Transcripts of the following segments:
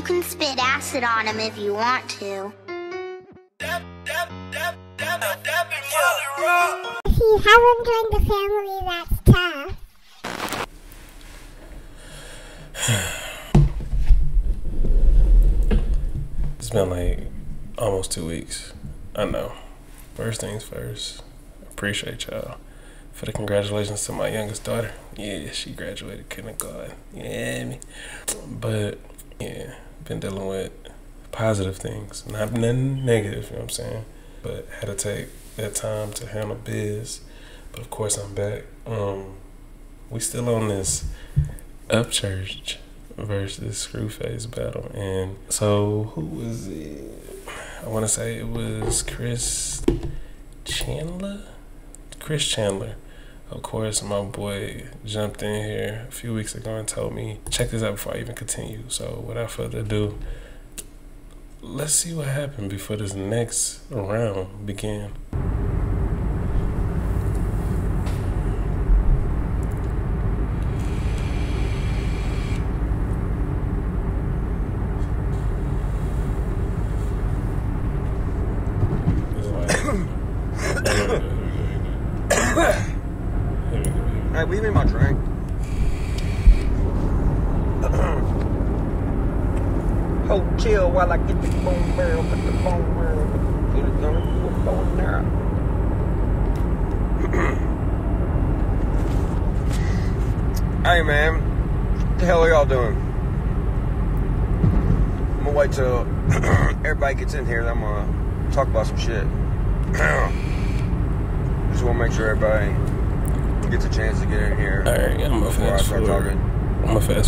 You can spit acid on him if you want to. See, how I'm doing the family, that's tough. It's been like almost 2 weeks. I know. First things first, appreciate y'all for the congratulations to my youngest daughter. Yeah, she graduated kindergarten. You hear me? But yeah, been dealing with positive things, not nothing negative, you know what I'm saying? But had to take that time to handle biz. But of course I'm back. We still on this Upchurch versus Scru Face battle. And so who was it? I want to say it was Chris Chandler. Of course, my boy jumped in here a few weeks ago and told me, check this out before I even continue. So without further ado, let's see what happened before this next round began. Hey, will you give me my drink? Hold chill while I get the bone barrel, put the bone barrel, put it on the bone barrel. Hey man, what the hell are y'all doing? I'm gonna wait till everybody gets in here, then I'm gonna talk about some shit. Just wanna make sure everybody gets a chance to get in here. Alright, I'm gonna fast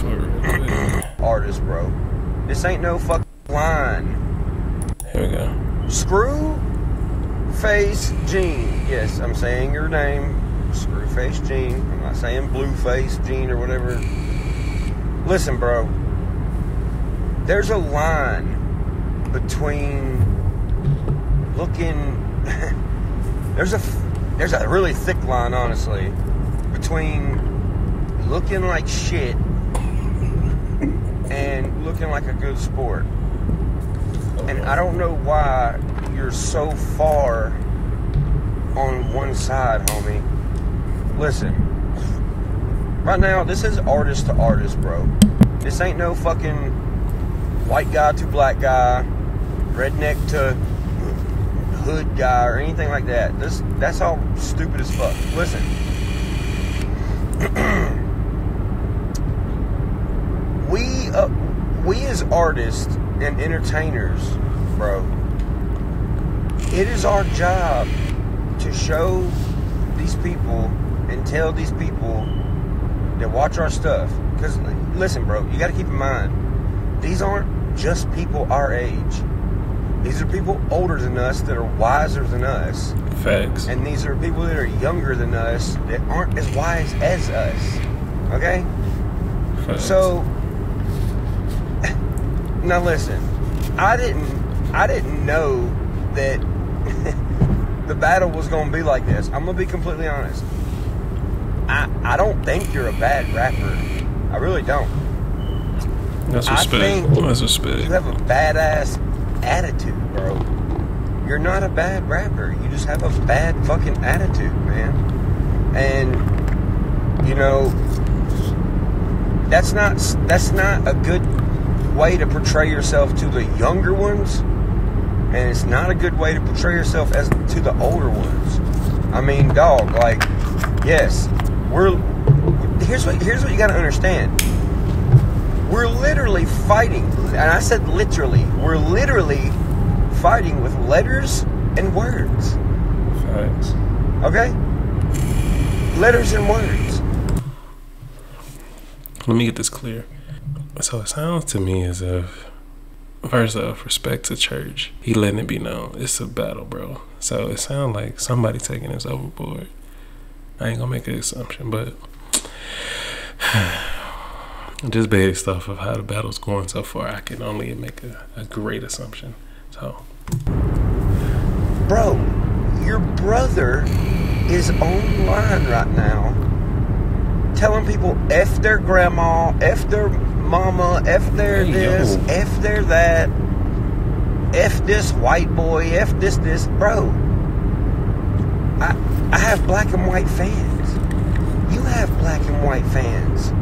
forward real quick. Artist, bro. This ain't no fucking line. Here we go. Scru Face Jean. Yes, I'm saying your name. Scru Face Jean. I'm not saying Blue Face Jean or whatever. Listen, bro. There's a line between looking. There's a really thick line, honestly, between looking like shit and looking like a good sport. And I don't know why you're so far on one side, homie. Listen, right now, this is artist to artist, bro. This ain't no fucking white guy to black guy, redneck to hood guy or anything like that. That's all stupid as fuck. Listen. We as artists and entertainers, bro, it is our job to show these people and tell these people that watch our stuff. Because, listen, bro, you got to keep in mind, these aren't just people our age. These are people older than us that are wiser than us. Facts. And these are people that are younger than us that aren't as wise as us. Okay? Facts. So, now listen, I didn't know that the battle was going to be like this. I'm going to be completely honest. I don't think you're a bad rapper. I really don't. That's respect. That's respect. You have a badass attitude, bro. You're not a bad rapper. You just have a bad fucking attitude, man. And you know, that's not a good way to portray yourself to the younger ones, and it's not a good way to portray yourself as to the older ones. I mean, dog, like, yes, here's what you gotta understand. We're literally fighting, and I said literally, we're literally fighting with letters and words. Facts. Okay? Letters and words. Let me get this clear. So it sounds to me as if, first off, respect to church. He letting it be known. It's a battle, bro. So it sounds like somebody taking this overboard. I ain't gonna make an assumption, but just based off of how the battle's going so far, I can only make a great assumption. So, bro, your brother is online right now telling people F their grandma, F their mama, F their this, F their that, F this white boy, F this, bro. I have black and white fans. You have black and white fans.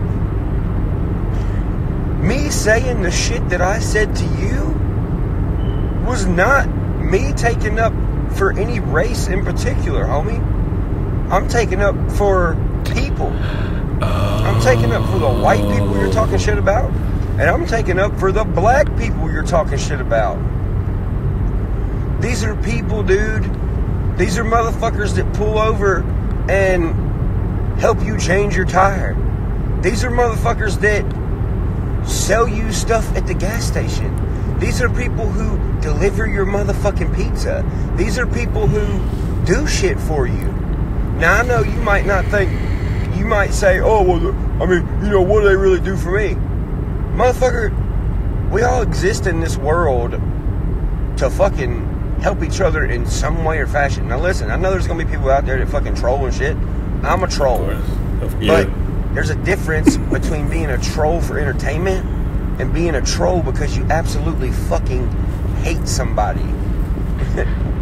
Me saying the shit that I said to you was not me taking up for any race in particular, homie. I'm taking up for people. I'm taking up for the white people you're talking shit about, and I'm taking up for the black people you're talking shit about. These are people, dude. These are motherfuckers that pull over and help you change your tire. These are motherfuckers that sell you stuff at the gas station. These are people who deliver your motherfucking pizza. These are people who do shit for you. Now, I know you might not think, you might say, oh, well, I mean, you know, what do they really do for me? Motherfucker, we all exist in this world to fucking help each other in some way or fashion. Now, listen, I know there's going to be people out there that fucking troll and shit. I'm a troll. Yeah. But there's a difference between being a troll for entertainment and being a troll because you absolutely fucking hate somebody.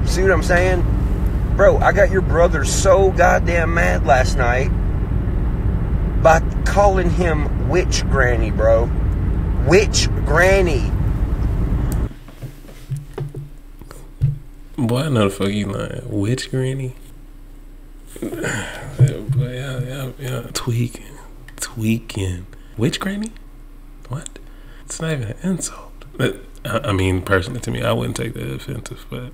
See what I'm saying? Bro, I got your brother so goddamn mad last night by calling him Witch Granny, bro. Witch Granny. Boy, I know the fuck you lying. Witch Granny? Yeah. Tweaking. Witch Granny? What? It's not even an insult. I mean, personally, to me, I wouldn't take that offensive, but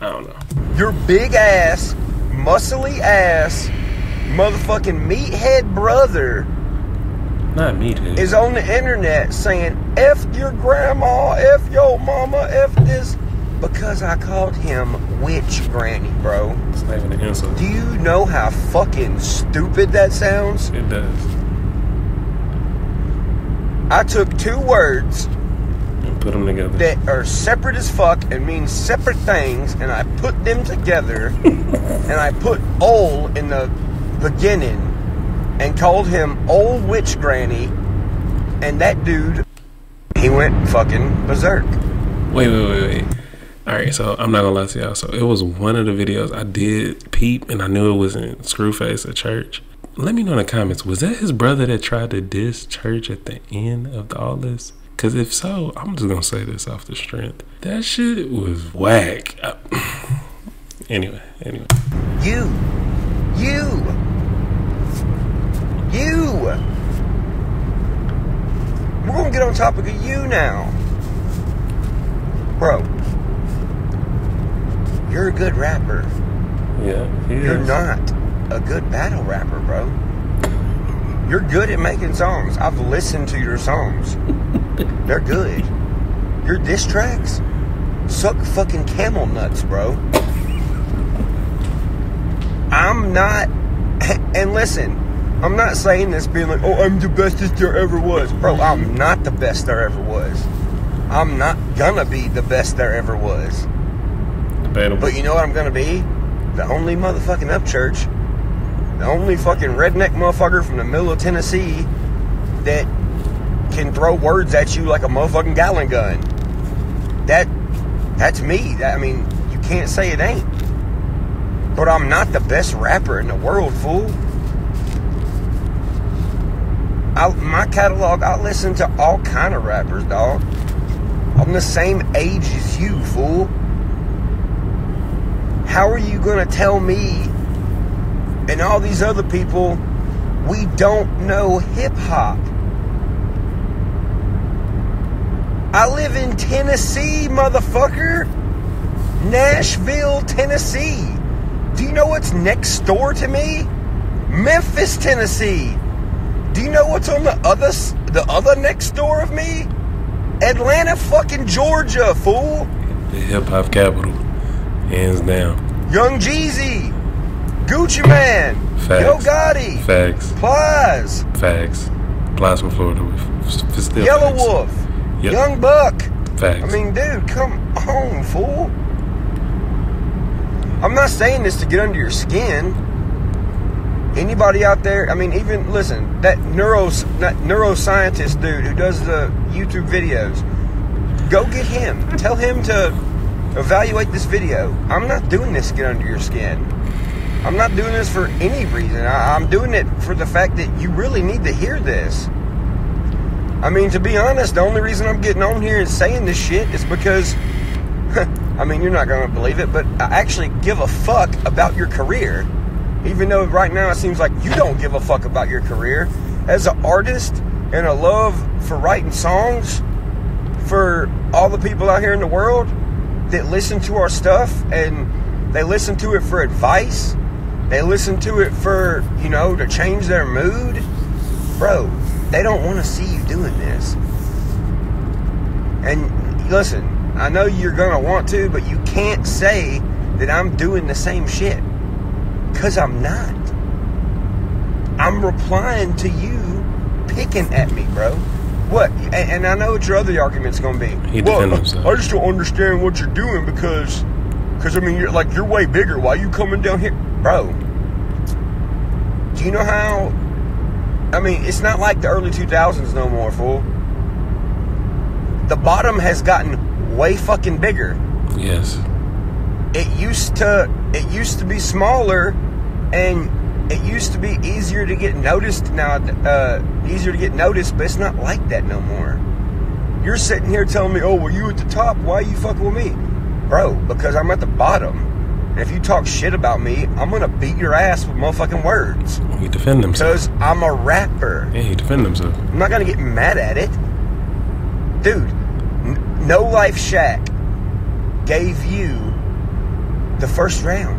I don't know. Your big ass, muscly ass, motherfucking meathead brother. Not meathead. Is on the internet saying, F your grandma, F your mama, F this. Because I called him Witch Granny, bro. It's not even an insult. Do you know how fucking stupid that sounds? It does. I took two words and put them together that are separate as fuck and mean separate things, and I put them together and I put "old" in the beginning and called him Old Witch Granny, and that dude, he went fucking berserk. Wait. Alright, so I'm not gonna lie to y'all. So it was one of the videos I did peep, and I knew it was in Scru Face at church. Let me know in the comments, was that his brother that tried to diss church at the end of all this? Because if so, I'm just going to say this off the strength. That shit was whack. Anyway. You. We're going to get on topic of you now. Bro, you're a good rapper. Yeah, he is. You're not a good battle rapper, bro. You're good at making songs. I've listened to your songs. They're good. Your diss tracks suck fucking camel nuts, bro. I'm not, and listen, I'm not saying this being like, oh, I'm the bestest there ever was. Bro, I'm not the best there ever was. I'm not gonna be the best there ever was. Debatable. But you know what I'm gonna be? The only motherfucking Upchurch. The only fucking redneck motherfucker from the middle of Tennessee that can throw words at you like a motherfucking gallon gun. That's me. I mean, you can't say it ain't. But I'm not the best rapper in the world, fool. My catalog, I listen to all kind of rappers, dog. I'm the same age as you, fool. How are you gonna tell me and all these other people, we don't know hip-hop? I live in Tennessee, motherfucker. Nashville, Tennessee. Do you know what's next door to me? Memphis, Tennessee. Do you know what's on the other next door of me? Atlanta, fucking Georgia, fool. The hip-hop capital. Hands down. Young Jeezy. Gucci Mane. Facts. Yo Gotti. Facts. Plies. Facts. Plies from Florida. Still Yellow facts. Wolf. Yep. Young Buck. Facts. I mean, dude, come on, fool. I'm not saying this to get under your skin. Anybody out there, I mean, even, listen, that neuroscientist dude who does the YouTube videos, go get him. Tell him to evaluate this video. I'm not doing this to get under your skin. I'm not doing this for any reason. I'm doing it for the fact that you really need to hear this. I mean, to be honest, the only reason I'm getting on here and saying this shit is because, I mean, you're not going to believe it, but I actually give a fuck about your career. Even though right now it seems like you don't give a fuck about your career. As an artist and a love for writing songs for all the people out here in the world that listen to our stuff, and they listen to it for advice. They listen to it for, you know, to change their mood. Bro, they don't want to see you doing this. And listen, I know you're going to want to, but you can't say that I'm doing the same shit. Because I'm not. I'm replying to you picking at me, bro. What? And I know what your other argument's going to be. He defends himself. I just don't understand what you're doing because I mean, you're like, you're way bigger. Why are you coming down here? Bro, do you know how? I mean, it's not like the early 2000s no more, fool. The bottom has gotten way fucking bigger. Yes. It used to be smaller, and it used to be easier to get noticed. Now, but it's not like that no more. You're sitting here telling me, "Oh, well, you at the top? Why are you fucking with me, bro?" Because I'm at the bottom. And if you talk shit about me, I'm gonna beat your ass with motherfucking words. He defend himself because I'm a rapper. Yeah, he defend himself. I'm not gonna get mad at it, dude. No Life Shack gave you the first round.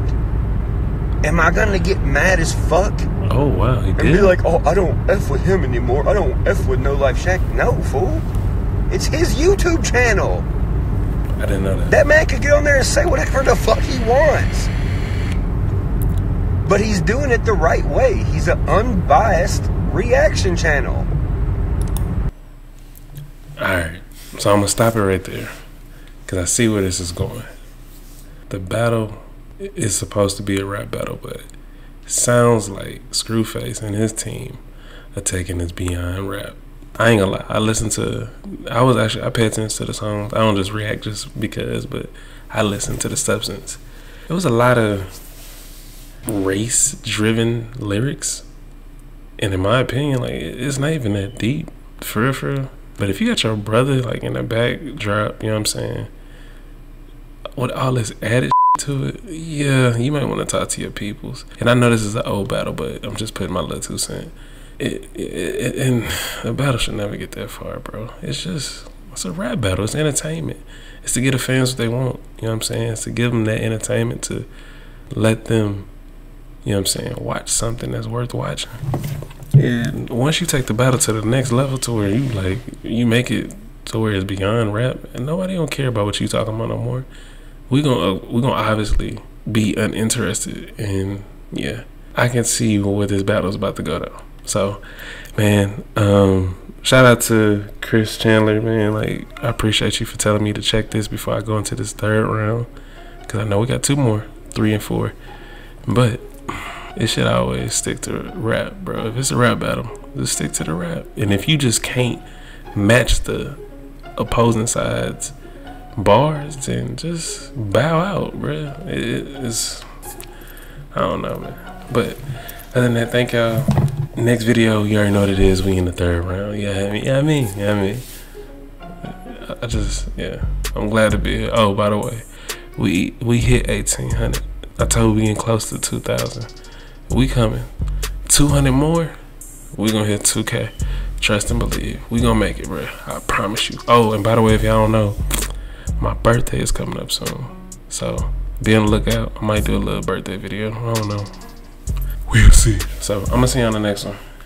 Am I gonna get mad as fuck? Oh wow, he did. And be like, oh, I don't F with him anymore. I don't F with No Life Shack. No, fool. It's his YouTube channel. I didn't know that. That man could get on there and say whatever the fuck he wants. But he's doing it the right way. He's an unbiased reaction channel. Alright, so I'm gonna stop it right there, because I see where this is going. The battle is supposed to be a rap battle, but it sounds like Scru Face and his team are taking this beyond rap. I ain't gonna lie. I pay attention to the songs. I don't just react just because, but I listen to the substance. It was a lot of race-driven lyrics, and in my opinion, like, it's not even that deep, for real, for real. But if you got your brother like in the backdrop, you know what I'm saying, with all this added to it, yeah, you might want to talk to your peoples. And I know this is an old battle, but I'm just putting my little 2 cents. And a battle should never get that far, bro. It's a rap battle. It's entertainment. It's to get the fans what they want. You know what I'm saying? It's to give them that entertainment, to let them, you know what I'm saying, watch something that's worth watching. And once you take the battle to the next level, to where you like, you make it to where it's beyond rap, and nobody don't care about what you talking about no more. We're gonna obviously be uninterested, and yeah, I can see where this battle's about to go though. So, man, shout out to Chris Chandler, man. Like, I appreciate you for telling me to check this before I go into this 3rd round, because I know we got 2 more, 3 and 4. But it should always stick to rap, bro. If it's a rap battle, just stick to the rap. And if you just can't match the opposing side's bars, and just bow out, bro. It's, I don't know, man. But other than that, thank y'all. Next video, you already know what it is. We in the 3rd round. Yeah, I mean. I'm glad to be here. Oh, by the way, we hit 1,800. I told you we getting close to 2,000. We coming. 200 more. We gonna hit 2K. Trust and believe. We gonna make it, bro. I promise you. Oh, and by the way, if y'all don't know, my birthday is coming up soon, so be on the lookout. I might do a little birthday video. I don't know. We'll see. So I'm gonna see you on the next one.